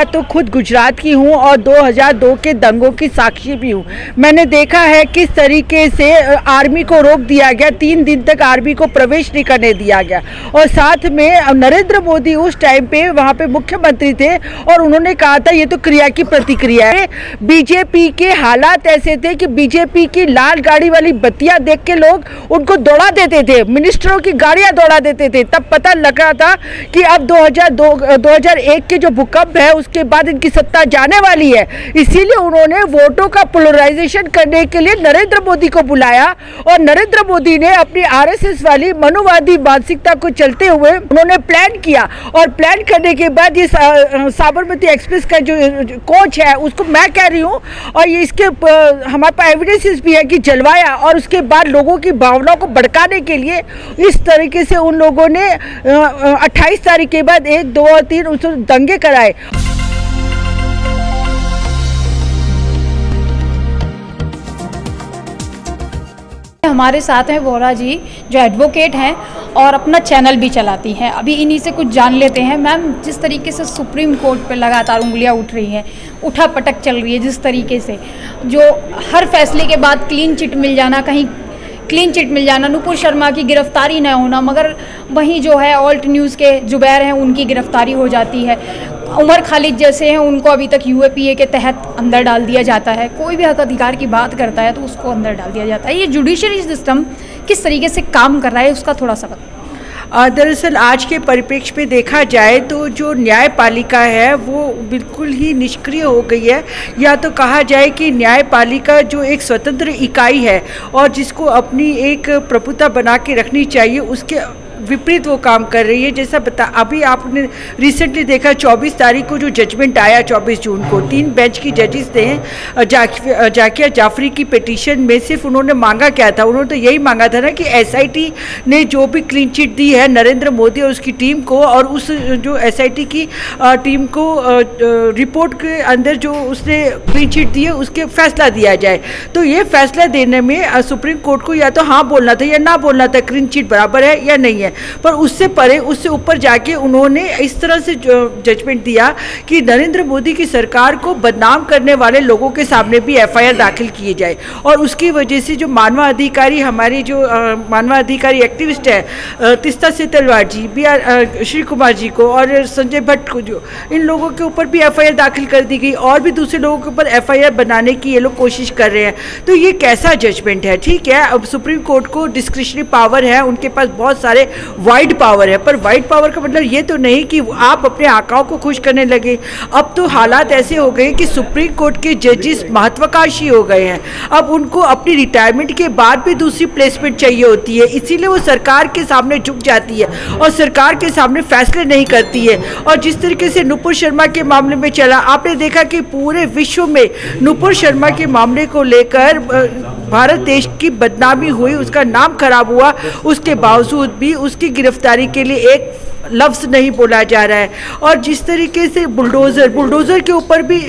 मैं तो खुद गुजरात की हूं और 2002 के दंगों की साक्षी भी हूं। मैंने देखा है किस तरीके से आर्मी को रोक दिया गया, 3 दिन तक आर्मी को प्रवेश नहीं करने दिया गया। और साथ में नरेंद्र मोदी उस टाइम पे वहां पे मुख्यमंत्री थे और उन्होंने कहा था ये तो क्रिया की प्रतिक्रिया है। बीजेपी के हालात ऐसे थे कि बीजेपी की लाल गाड़ी वाली बत्तियाँ देख के लोग उनको दौड़ा देते थे, मिनिस्टरों की गाड़ियाँ दौड़ा देते थे। तब पता लग रहा था कि अब 2001 के जो भूकंप है के बाद इनकी सत्ता जाने वाली है। इसीलिए उन्होंने वोटों का पोलराइजेशन करने के लिए नरेंद्र मोदी को बुलाया और नरेंद्र मोदी ने अपनी RSS वाली मनुवादी मानसिकता को चलते हुए उन्होंने प्लान किया। और प्लान करने के बाद ये साबरमती एक्सप्रेस का जो कोच है उसको मैं कह रही हूँ और ये इसके हमारे पास एविडेंसेस भी है कि जलवाया। और उसके बाद लोगों की भावनाओं को भड़काने के लिए इस तरीके से उन लोगों ने 28 तारीख के बाद 1, 2 और 3 उसको दंगे कराए। हमारे साथ हैं बोरा जी जो एडवोकेट हैं और अपना चैनल भी चलाती हैं। अभी इन्हीं से कुछ जान लेते हैं। मैम, जिस तरीके से सुप्रीम कोर्ट पर लगातार उंगलियां उठ रही हैं, उठा पटक चल रही है, जिस तरीके से जो हर फैसले के बाद क्लीन चिट मिल जाना, कहीं क्लीन चिट मिल जाना, नुपुर शर्मा की गिरफ्तारी न होना, मगर वहीं जो है ऑल्ट न्यूज़ के जुबैर हैं उनकी गिरफ्तारी हो जाती है। उमर खालिद जैसे हैं उनको अभी तक यूएपीए के तहत अंदर डाल दिया जाता है। कोई भी हक अधिकार की बात करता है तो उसको अंदर डाल दिया जाता है। ये जुडिशरी सिस्टम किस तरीके से काम कर रहा है उसका थोड़ा सा बताइए। दरअसल आज के परिप्रेक्ष्य में देखा जाए तो जो न्यायपालिका है वो बिल्कुल ही निष्क्रिय हो गई है, या तो कहा जाए कि न्यायपालिका जो एक स्वतंत्र इकाई है और जिसको अपनी एक प्रभुता बना के रखनी चाहिए उसके विपरीत वो काम कर रही है। जैसा अभी आपने रिसेंटली देखा 24 तारीख को जो जजमेंट आया 24 जून को 3 बेंच की जजिस ने जाकिया जाफरी की पिटीशन में सिर्फ उन्होंने मांगा क्या था, उन्होंने तो यही मांगा था ना कि एसआईटी ने जो भी क्लीन चिट दी है नरेंद्र मोदी और उसकी टीम को, और उस जो एसआईटी की टीम को रिपोर्ट के अंदर जो उसने क्लीन चिट दी है उसके फैसला दिया जाए। तो ये फैसला देने में सुप्रीम कोर्ट को या तो हाँ बोलना था या ना बोलना था, क्लीन चिट बराबर है या नहीं है। पर उससे परे, उससे ऊपर जाके उन्होंने इस तरह से जजमेंट दिया कि नरेंद्र मोदी की सरकार को बदनाम करने वाले लोगों के सामने भी FIR दाखिल किए जाए। और उसकी वजह से जो मानवाधिकारी, हमारी जो मानवाधिकारी एक्टिविस्ट है तिस्ता सेतलवाड़ जी, BR श्री कुमार जी को और संजय भट्ट को, जो इन लोगों के ऊपर भी FIR दाखिल कर दी गई और भी दूसरे लोगों के ऊपर FIR बनाने की ये लोग कोशिश कर रहे हैं। तो ये कैसा जजमेंट है? ठीक है, अब सुप्रीम कोर्ट को डिस्क्रिशनरी पावर है, उनके पास बहुत सारे वाइड पावर है, पर वाइड पावर का मतलब ये तो नहीं कि आप अपने आकाओं को खुश करने लगे। अब तो हालात ऐसे हो गए कि सुप्रीम कोर्ट के जजेस महत्वाकांक्षी हो गए हैं। अब उनको अपनी रिटायरमेंट के बाद भी दूसरी प्लेसमेंट चाहिए होती है, इसीलिए वो सरकार के सामने झुक जाती है और सरकार के सामने फैसले नहीं करती है। और जिस तरीके से नुपुर शर्मा के मामले में चला, आपने देखा कि पूरे विश्व में नुपुर शर्मा के मामले को लेकर भारत देश की बदनामी हुई, उसका नाम खराब हुआ, उसके बावजूद भी उसकी गिरफ्तारी के लिए एक लफ्ज़ नहीं बोला जा रहा है। और जिस तरीके से बुलडोज़र के ऊपर भी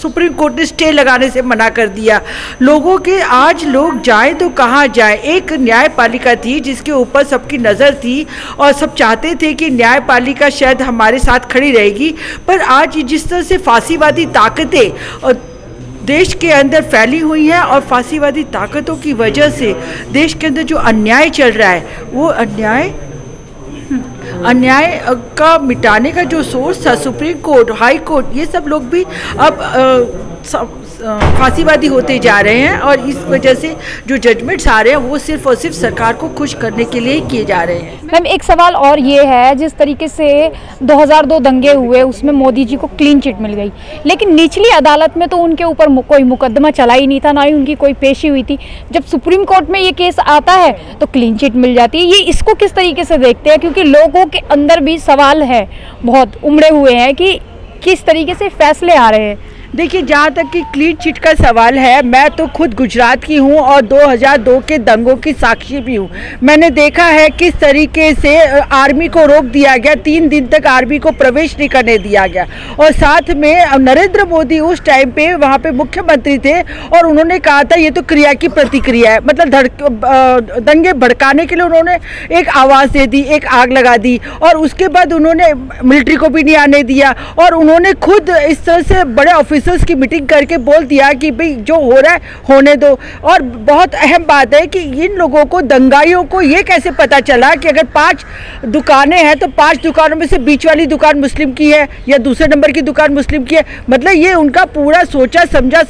सुप्रीम कोर्ट ने स्टे लगाने से मना कर दिया। लोगों के आज लोग जाएं तो कहाँ जाएं? एक न्यायपालिका थी जिसके ऊपर सबकी नज़र थी और सब चाहते थे कि न्यायपालिका शायद हमारे साथ खड़ी रहेगी, पर आज जिस तरह से फांसीवादी ताकतें और देश के अंदर फैली हुई है और फांसीवादी ताकतों की वजह से देश के अंदर जो अन्याय चल रहा है, वो अन्याय का मिटाने का जो सोर्स था सुप्रीम कोर्ट, हाई कोर्ट, ये सब लोग भी अब फांसीवादी होते जा रहे हैं। और इस वजह से जो जजमेंट्स आ रहे हैं वो सिर्फ और सिर्फ सरकार को खुश करने के लिए किए जा रहे हैं। मैम, एक सवाल और ये है, जिस तरीके से 2002 दंगे हुए उसमें मोदी जी को क्लीन चिट मिल गई, लेकिन निचली अदालत में तो उनके ऊपर कोई मुकदमा चला ही नहीं था, ना ही उनकी कोई पेशी हुई थी। जब सुप्रीम कोर्ट में ये केस आता है तो क्लीन चिट मिल जाती है। ये इसको किस तरीके से देखते हैं, क्योंकि लोगों के अंदर भी सवाल है, बहुत उमड़े हुए हैं कि किस तरीके से फैसले आ रहे हैं देखिए, जहाँ तक कि क्लीन चिट का सवाल है, मैं तो खुद गुजरात की हूँ और 2002 के दंगों की साक्षी भी हूँ। मैंने देखा है किस तरीके से आर्मी को रोक दिया गया, 3 दिन तक आर्मी को प्रवेश नहीं करने दिया गया। और साथ में नरेंद्र मोदी उस टाइम पे वहाँ पे मुख्यमंत्री थे और उन्होंने कहा था ये तो क्रिया की प्रतिक्रिया है, मतलब दंगे भड़काने के लिए उन्होंने एक आवाज़ दे दी, एक आग लगा दी। और उसके बाद उन्होंने मिलिट्री को भी नहीं आने दिया और उन्होंने खुद इस तरह से बड़े ऑफिसर्स की मीटिंग करके बोल दिया कि भाई जो हो रहा है होने दो। और बहुत अहम बात है कि इन लोगों को, दंगाइयों को ये कैसे पता चला कि अगर 5 दुकानें हैं तो 5 दुकानों में से बीच वाली दुकान मुस्लिम की है या दूसरे नंबर की दुकान मुस्लिम की है। मतलब ये उनका पूरा सोचा समझा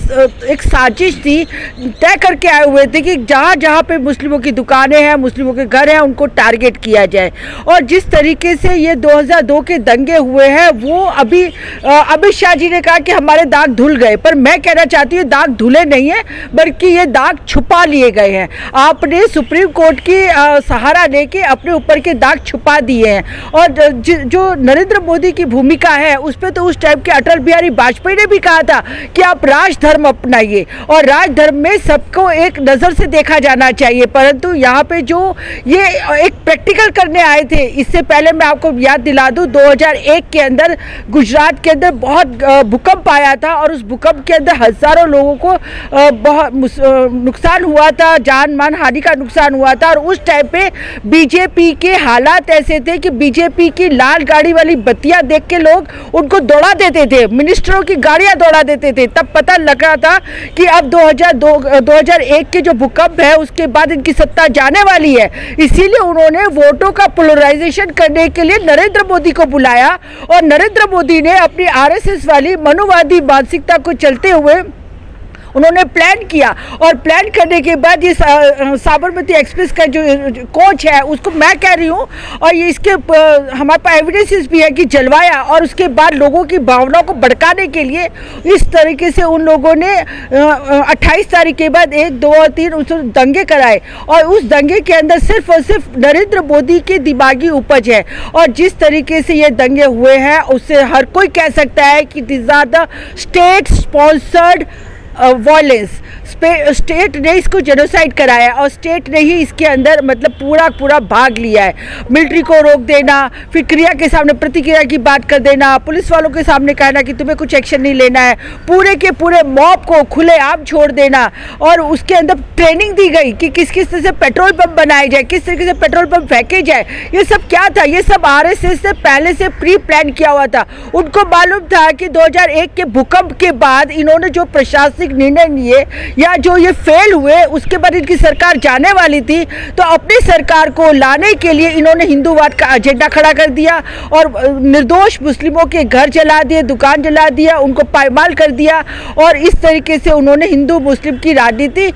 एक साजिश थी, तय करके आए हुए थे कि जहाँ जहाँ पे मुस्लिमों की दुकानें हैं, मुस्लिमों के घर हैं, उनको टारगेट किया जाए। और जिस तरीके से ये 2002 के दंगे हुए हैं, वो अभी अमित शाह जी ने कहा कि हमारे दाग धुल गए, पर मैं कहना चाहती हूँ दाग धुले नहीं है बल्कि ये दाग छुपा लिए गए हैं। आपने सुप्रीम कोर्ट की सहारा लेके अपने ऊपर के दाग छुपा दिए हैं। और जो नरेंद्र मोदी की भूमिका है उस पर तो उस टाइप के अटल बिहारी वाजपेयी ने भी कहा था कि आप राजधर्म अपनाइए और राजधर्म में सबको एक नज़र से देखा जाना चाहिए। परंतु यहाँ पे जो ये एक प्रैक्टिकल करने आए थे, इससे पहले मैं आपको याद दिला दूँ 2001 के अंदर गुजरात के अंदर बहुत भूकंप आया था और उस भूकंप के अंदर हज़ारों लोगों को बहुत नुकसान हुआ था, जान मान हानि का नुकसान हुआ था। और उस टाइम पे बीजेपी के हालात ऐसे थे कि बीजेपी की लाल गाड़ी वाली बत्तियाँ देख के लोग उनको दौड़ा देते थे, मिनिस्टरों की गाड़ियाँ दौड़ा देते थे। तब पता लग रहा था कि अब 2001 के जो भूकंप है उसके बाद इनकी सत्ता जाने वाली है। इसीलिए उन्होंने वोटों का पोलराइजेशन करने के लिए नरेंद्र मोदी को बुलाया और नरेंद्र मोदी ने अपनी RSS वाली मनुवादी मानसिकता को चलते हुए उन्होंने प्लान किया। और प्लान करने के बाद ये साबरमती एक्सप्रेस का जो कोच है उसको मैं कह रही हूँ, और ये इसके हमारे पास एविडेंसेस भी है कि जलवाया। और उसके बाद लोगों की भावनाओं को भड़काने के लिए इस तरीके से उन लोगों ने 28 तारीख के बाद 1, 2 और 3 उस दंगे कराए। और उस दंगे के अंदर सिर्फ और सिर्फ नरेंद्र मोदी की दिमागी उपज है। और जिस तरीके से ये दंगे हुए हैं उससे हर कोई कह सकता है कि this are the state sponsored violence. State ने इसको जेनोसाइड कराया और स्टेट ने ही इसके अंदर मतलब पूरा भाग लिया है। मिलिट्री को रोक देना, फिर क्रिया के सामने प्रतिक्रिया की बात कर देना, पुलिस वालों के सामने कहना कि तुम्हें कुछ एक्शन नहीं लेना है, पूरे के पूरे मॉब को खुलेआम छोड़ देना। और उसके अंदर ट्रेनिंग दी गई कि किस किस तरह से पेट्रोल पंप बनाए जाए, किस तरीके से पेट्रोल पंप फेंके जाए। ये सब क्या था? ये सब RSS से पहले से प्री प्लान किया हुआ था। उनको मालूम था कि 2001 के भूकंप के बाद इन्होंने जो प्रशासनिक निर्णय लिए या जो ये फेल हुए, उसके बाद इनकी सरकार जाने वाली थी, तो अपनी सरकार को लाने के लिए इन्होंने हिंदूवाद का एजेंडा खड़ा कर दिया और निर्दोष मुस्लिमों के घर जला दिए, दुकान जला दिया, उनको पायमाल कर दिया। और इस तरीके से उन्होंने हिंदू मुस्लिम की राजनीति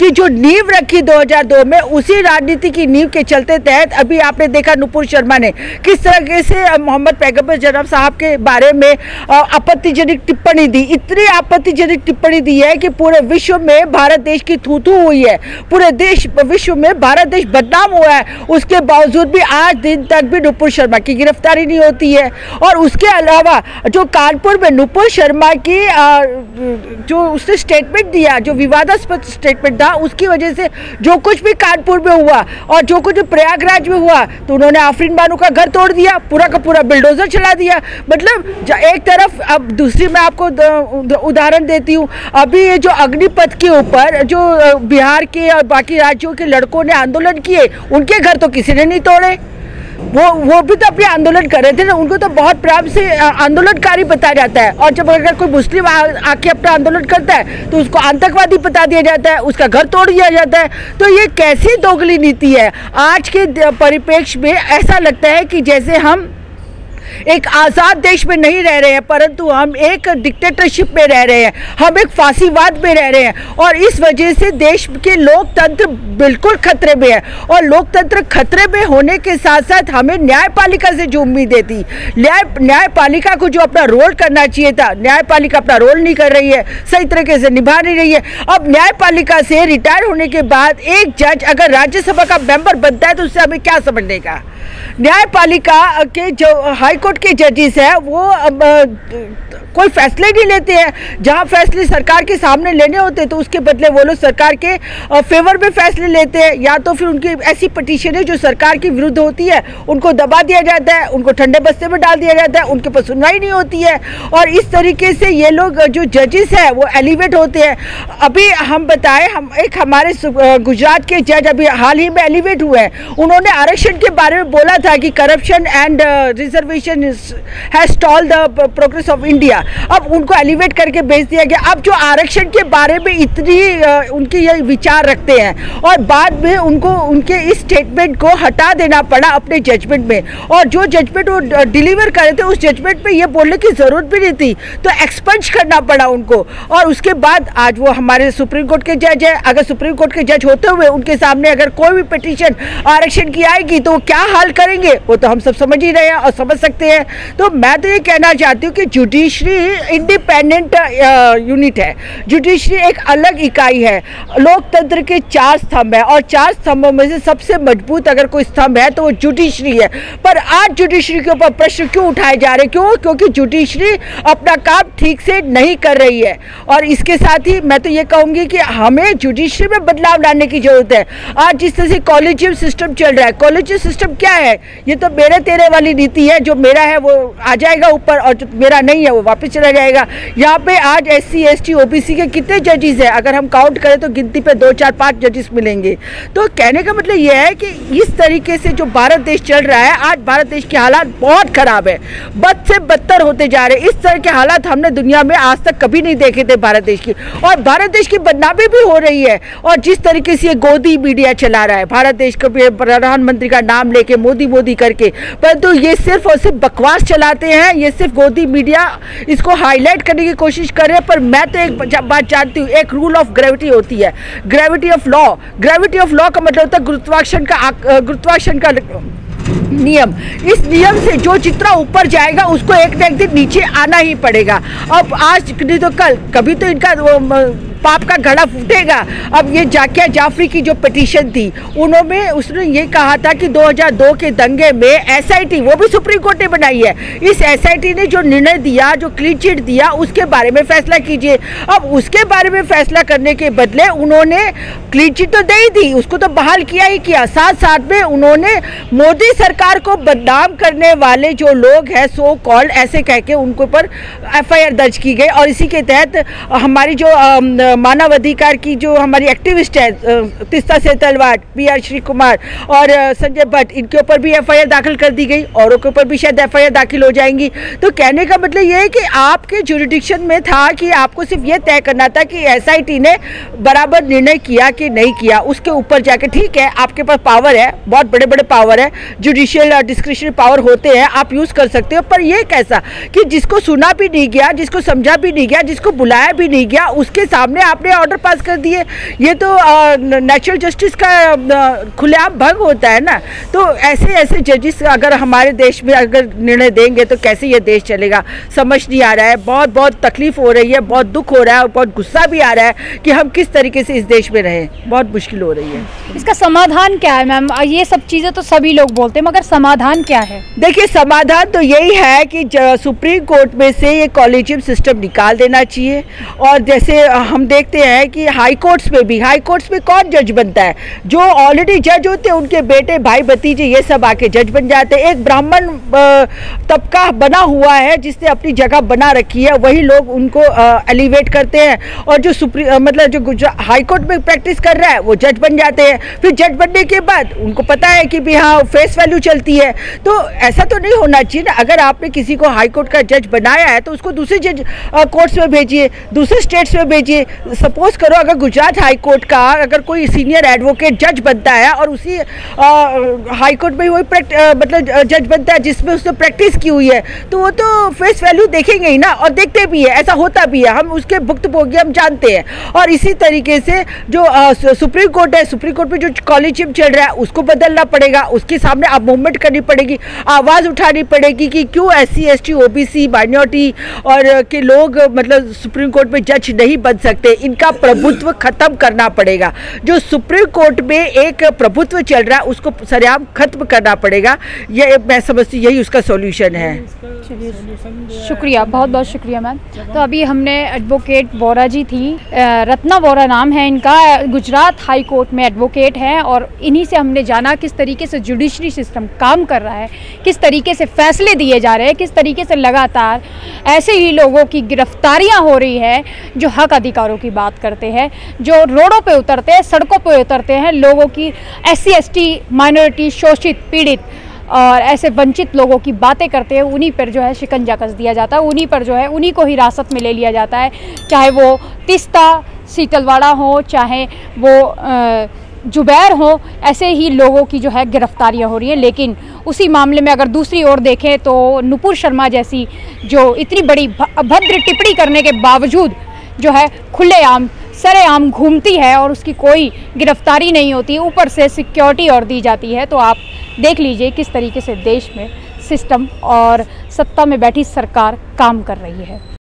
की जो नींव रखी 2002 में, उसी राजनीति की नींव के चलते तहत अभी आपने देखा नुपुर शर्मा ने किस तरीके से मोहम्मद पैगंबर जनाब साहब के बारे में आपत्तिजनक टिप्पणी दी। इतनी आपत्तिजनक टिप्पणी दी है कि पूरे विश्व में भारत देश की थूथू हुई है, पूरे देश विश्व में भारत देश बदनाम हुआ है। उसके बावजूद भी आज दिन तक भी नुपुर शर्मा की गिरफ्तारी नहीं होती है। और उसके अलावा जो कानपुर में नुपुर शर्मा की जो उसने स्टेटमेंट दिया, जो विवादास्पद स्टेटमेंट था, उसकी वजह से जो कुछ भी कानपुर में हुआ और जो कुछ भी प्रयागराज में हुआ, तो उन्होंने आफरीन बानू का घर तोड़ दिया, पूरा का पूरा बिल्डोजर चला दिया। मतलब एक तरफ, अब दूसरी मैं आपको उदाहरण देती हूँ, अभी ये जो अग्निपथ के ऊपर जो बिहार के और बाकी राज्यों के लड़कों ने आंदोलन किए, उनके घर तो किसी ने नहीं तोड़े। वो भी तो अपने आंदोलन कर रहे थे ना, उनको तो बहुत प्रेम से आंदोलनकारी बताया जाता है। और जब अगर कोई मुस्लिम आके अपना आंदोलन करता है तो उसको आतंकवादी बता दिया जाता है, उसका घर तोड़ दिया जाता है। तो ये कैसी दोगली नीति है? आज के परिप्रेक्ष्य में ऐसा लगता है कि जैसे हम एक आज़ाद देश में नहीं रह रहे हैं, परंतु हम एक डिक्टेटरशिप में रह रहे हैं, हम एक फासीवाद में रह रहे हैं। और इस वजह से देश के लोकतंत्र बिल्कुल खतरे में है। और लोकतंत्र खतरे में होने के साथ साथ हमें न्यायपालिका से जो उम्मीद है थी, न्यायपालिका को जो अपना रोल करना चाहिए था, न्यायपालिका अपना रोल नहीं कर रही है, सही तरीके से निभा नहीं रही है। अब न्यायपालिका से रिटायर होने के बाद एक जज अगर राज्यसभा का मेंबर बनता है तो उससे हमें क्या समझने का? न्यायपालिका के जो हाई कोर्ट के जजेस हैं वो कोई फैसले नहीं लेते हैं। जहां फैसले सरकार के सामने लेने होते हैं तो उसके बदले वो लोग सरकार के फेवर में फैसले लेते हैं, या तो फिर उनकी ऐसी पटिशनें जो सरकार के विरुद्ध होती है उनको दबा दिया जाता है, उनको ठंडे बस्ते में डाल दिया जाता है, उनके पर सुनवाई नहीं होती है। और इस तरीके से ये लोग जो जजेस हैं वो एलिवेट होते हैं। अभी हम बताएं, हमारे गुजरात के जज अभी हाल ही में एलिवेट हुए हैं। उन्होंने आरक्षण के बारे में बोला था कि corruption and reservation has stalled the progress of India. अब उनको एलिवेट करके भेज दिया गया। अब जो आरक्षण के बारे में इतनी उनके ये विचार रखते हैं और बाद में उनको उनके इस स्टेटमेंट को हटा देना पड़ा अपने जजमेंट में, और जो जजमेंट वो डिलीवर करे थे उस जजमेंट में ये बोलने की ज़रूरत भी नहीं थी, तो एक्सपंज करना पड़ा उनको। और उसके बाद आज वो हमारे सुप्रीम कोर्ट के जज हैं। अगर सुप्रीम कोर्ट के जज होते हुए उनके सामने अगर कोई भी पिटीशन आरक्षण की आएगी तो वो क्या हाल करेंगे वो तो हम सब समझ ही रहे हैं और समझ सकते हैं। तो मैं तो ये कहना चाहती हूँ कि जुडिशरी इंडिपेंडेंट यूनिट है, जुडिशरी एक अलग इकाई है। लोकतंत्र के चार स्तंभ है और चार स्तंभों में से सबसे मजबूत अगर कोई स्तंभ है तो वो जुडिशरी है। पर आज जुडिशरी के ऊपर प्रश्न क्यों उठाए जा रहे? क्यों? क्योंकि जुडिशरी अपना काम ठीक से नहीं कर रही है। और इसके साथ ही मैं तो ये कहूँगी कि हमें जुडिशरी में बदलाव लाने की जरूरत है। आज जिस तरह से कॉलेजियम सिस्टम चल रहा है, कॉलेजियम सिस्टम क्या है? ये तो मेरे तेरे वाली नीति है, जो मेरा है वो आ जाएगा ऊपर और जो मेरा नहीं है वो वापस चला जाएगा। यहाँ पे आज SC, ST, OBC के कितने जजेस हैं? अगर हम काउंट करें तो गिनती पे 2, 4, 5 जजेस मिलेंगे। तो कहने का मतलब यह है कि इस तरीके से जो भारत देश चल रहा है, आज भारत देश के हालात बहुत खराब है, बद से बदतर होते जा रहे हैं। इस तरह के हालात हमने दुनिया में आज तक कभी नहीं देखे थे भारत देश की, और भारत देश की बदनामी भी हो रही है। और जिस तरीके से ये गोदी मीडिया चला रहा है भारत देश को, प्रधानमंत्री का नाम लेके मोदी मोदी करके, परंतु ये सिर्फ और सिर्फ बकवास चलाते हैं। ये सिर्फ गोदी मीडिया इसको हाईलाइट करने की कोशिश कर रहे हैं। पर मैं तो एक बात जानती हूँ, एक रूल ऑफ ग्रेविटी होती है, gravity of law. Gravity of law का मतलब होता है गुरुत्वाकर्षण का नियम। इस नियम से जो जितना ऊपर जाएगा उसको एक ना एक दिन नीचे आना ही पड़ेगा। अब आज नहीं तो कल कभी तो इनका पाप का घड़ा फूटेगा। अब ये जाकिया जाफरी की जो पिटीशन थी, उन्होंने उसने ये कहा था कि 2002 के दंगे में SIT, वो भी सुप्रीम कोर्ट ने बनाई है, इस SIT ने जो निर्णय दिया, जो क्लीन चिट दिया, उसके बारे में फैसला कीजिए। अब उसके बारे में फैसला करने के बदले उन्होंने क्लीन चिट तो दे ही दी, उसको तो बहाल किया ही किया, साथ साथ में उन्होंने मोदी सरकार को बदनाम करने वाले जो लोग हैं सो कॉल्ड, ऐसे कह के उनके ऊपर FIR दर्ज की गई। और इसी के तहत हमारी जो मानवाधिकार की जो हमारी एक्टिविस्ट है तिस्ता सेतलवाड़, BR श्री कुमार और संजय भट्ट, इनके ऊपर भी FIR दाखिल कर दी गई, औरों के ऊपर भी शायद FIR दाखिल हो जाएंगी। तो कहने का मतलब ये है कि आपके जुरिडिक्शन में था कि आपको सिर्फ ये तय करना था कि SIT ने बराबर निर्णय किया कि नहीं किया। उसके ऊपर जाके ठीक है, आपके पास पावर है, बहुत बड़े बड़े पावर है, जुडिशियल और डिस्क्रिशनरी पावर होते हैं, आप यूज़ कर सकते हो। पर यह कैसा कि जिसको सुना भी नहीं गया, जिसको समझा भी नहीं गया, जिसको बुलाया भी नहीं गया, उसके सामने आपने ऑर्डर पास कर दिए। ये तो नेचुरल जस्टिस का खुलेआम भंग होता है ना। तो ऐसे ऐसे जजेस अगर हमारे देश में अगर निर्णय देंगे तो कैसे ये देश चलेगा, समझ नहीं आ रहा है। बहुत बहुत तकलीफ हो रही है, बहुत दुख हो रहा है और बहुत गुस्सा भी आ रहा है कि हम किस तरीके से इस देश में रहें। बहुत मुश्किल हो रही है। इसका समाधान क्या है मैम? ये सब चीज़ें तो सभी लोग बोलते हैं, मगर समाधान क्या है? देखिए, समाधान तो यही है कि सुप्रीम कोर्ट में से ये कॉलेजियम सिस्टम निकाल देना चाहिए। और जैसे हम देखते हैं कि हाई कोर्ट्स में कौन जज बनता है? जो ऑलरेडी जज होते हैं उनके बेटे, भाई, भतीजे, ये सब आके जज बन जाते हैं। एक ब्राह्मण तबका बना हुआ है जिसने अपनी जगह बना रखी है, वही लोग उनको एलिवेट करते हैं। और जो गुजरात हाई कोर्ट में प्रैक्टिस कर रहा है वो जज बन जाते हैं। फिर जज बनने के बाद उनको पता है कि भी हाँ फेस वैल्यू चलती है। तो ऐसा तो नहीं होना चाहिए ना। अगर आपने किसी को हाई कोर्ट का जज बनाया है तो उसको दूसरे जज कोर्ट्स में भेजिए, दूसरे स्टेट्स में भेजिए। सपोज करो अगर गुजरात हाई कोर्ट का अगर कोई सीनियर एडवोकेट जज बनता है और उसी हाई कोर्ट में वही मतलब जज बनता है जिसमें उसने प्रैक्टिस की हुई है, तो वो तो फेस वैल्यू देखेंगे ही ना, और देखते भी है, ऐसा होता भी है, हम उसके भुक्तभोगी हम जानते हैं। और इसी तरीके से जो सुप्रीम कोर्ट है, सुप्रीम कोर्ट में जो कॉलेजियम चल रहा है उसको बदलना पड़ेगा। उसके सामने आप मूवमेंट करनी पड़ेगी, आवाज़ उठानी पड़ेगी कि क्यों SC, ST, OBC, माइनॉरिटी और के लोग मतलब सुप्रीम कोर्ट में जज नहीं बन सकते। से इनका प्रभुत्व खत्म करना पड़ेगा। जो सुप्रीम कोर्ट में एक प्रभुत्व चल रहा है उसको सरेआम खत्म करना पड़ेगा। ये मैं समझती हूँ यही उसका सॉल्यूशन है। शुक्रिया, बहुत बहुत शुक्रिया मैम। तो अभी हमने एडवोकेट बोरा जी थी, रत्ना बोरा नाम है इनका, गुजरात हाई कोर्ट में एडवोकेट हैं, और इन्हीं से हमने जाना किस तरीके से जुडिशरी सिस्टम काम कर रहा है, किस तरीके से फैसले दिए जा रहे हैं, किस तरीके से लगातार ऐसे ही लोगों की गिरफ्तारियां हो रही है जो हक अधिकारों की बात करते हैं, जो रोडों पे उतरते हैं, सड़कों पे उतरते हैं, लोगों की SC ST माइनॉरिटी शोषित पीड़ित और ऐसे वंचित लोगों की बातें करते हैं, उन्हीं पर जो है शिकंजा कस दिया जाता है, उन्हीं पर जो है उन्हीं को हिरासत में ले लिया जाता है, चाहे वो तिस्ता सेतलवाड़ हो, चाहे वो जुबैर हो, ऐसे ही लोगों की जो है गिरफ्तारियां हो रही हैं। लेकिन उसी मामले में अगर दूसरी ओर देखें तो नुपुर शर्मा जैसी जो इतनी बड़ी अभद्र टिप्पणी करने के बावजूद जो है खुलेआम सरेआम घूमती है और उसकी कोई गिरफ्तारी नहीं होती, ऊपर से सिक्योरिटी और दी जाती है। तो आप देख लीजिए किस तरीके से देश में सिस्टम और सत्ता में बैठी सरकार काम कर रही है।